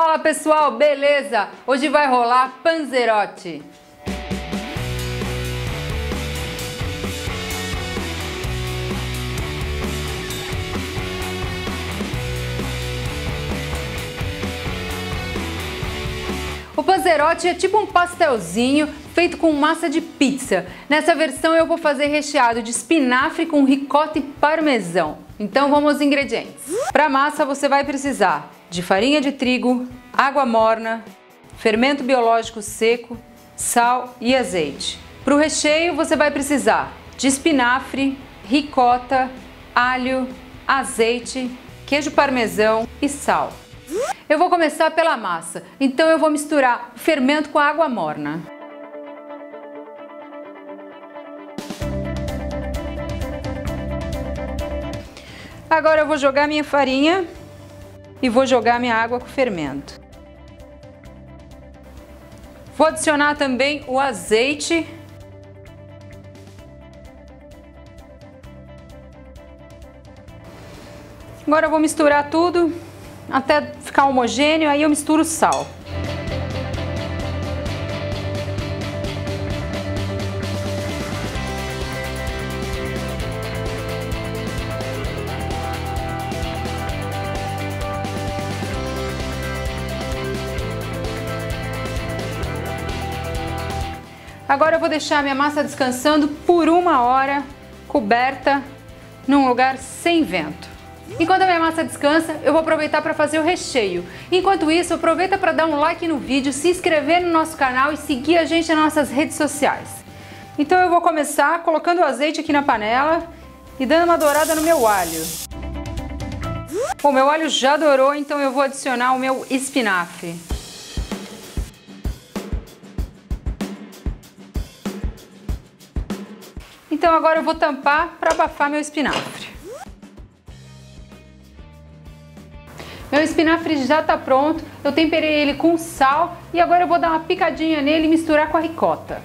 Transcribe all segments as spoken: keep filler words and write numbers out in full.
Fala pessoal, beleza? Hoje vai rolar panzerotti. O panzerotti é tipo um pastelzinho feito com massa de pizza. Nessa versão eu vou fazer recheado de espinafre com ricotta e parmesão. Então vamos aos ingredientes. Para massa você vai precisar de farinha de trigo, água morna, fermento biológico seco, sal e azeite. Para o recheio você vai precisar de espinafre, ricotta, alho, azeite, queijo parmesão e sal. Eu vou começar pela massa, então eu vou misturar o fermento com a água morna. Agora eu vou jogar minha farinha e vou jogar minha água com o fermento. Vou adicionar também o azeite . Agora eu vou misturar tudo até ficar homogêneo, aí eu misturo o sal. Agora eu vou deixar minha massa descansando por uma hora, coberta, num lugar sem vento. Enquanto a minha massa descansa, eu vou aproveitar para fazer o recheio. Enquanto isso, aproveita para dar um like no vídeo, se inscrever no nosso canal e seguir a gente nas nossas redes sociais. Então eu vou começar colocando o azeite aqui na panela e dando uma dourada no meu alho. Bom, meu alho já dourou, então eu vou adicionar o meu espinafre. Então agora eu vou tampar para abafar meu espinafre. Meu espinafre já está pronto, eu temperei ele com sal e agora eu vou dar uma picadinha nele e misturar com a ricota.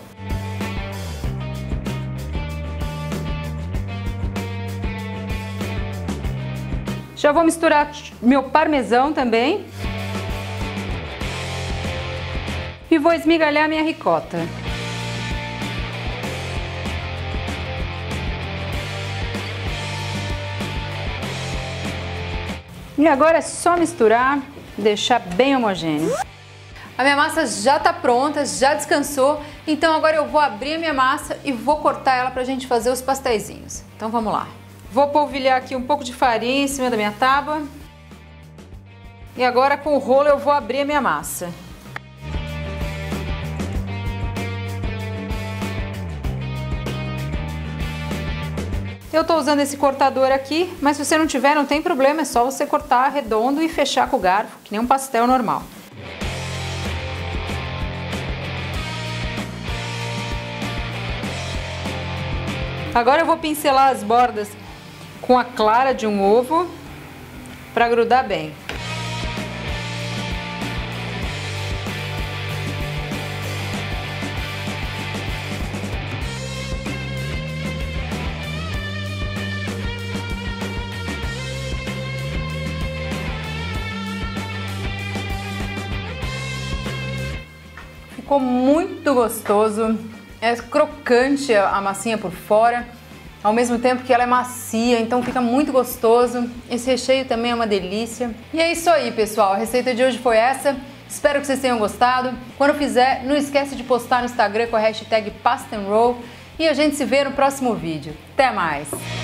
Já vou misturar meu parmesão também e vou esmigalhar minha ricota. E agora é só misturar, deixar bem homogêneo. A minha massa já está pronta, já descansou, então agora eu vou abrir a minha massa e vou cortar ela para a gente fazer os pastéisinhos. Então vamos lá. Vou polvilhar aqui um pouco de farinha em cima da minha tábua. E agora com o rolo eu vou abrir a minha massa. Eu estou usando esse cortador aqui, mas se você não tiver, não tem problema, é só você cortar redondo e fechar com o garfo, que nem um pastel normal. Agora eu vou pincelar as bordas com a clara de um ovo para grudar bem. Ficou muito gostoso, é crocante a massinha por fora, ao mesmo tempo que ela é macia, então fica muito gostoso. Esse recheio também é uma delícia. E é isso aí, pessoal, a receita de hoje foi essa, espero que vocês tenham gostado. Quando eu fizer, não esquece de postar no Instagram com a hashtag Pasta and Roll e a gente se vê no próximo vídeo. Até mais!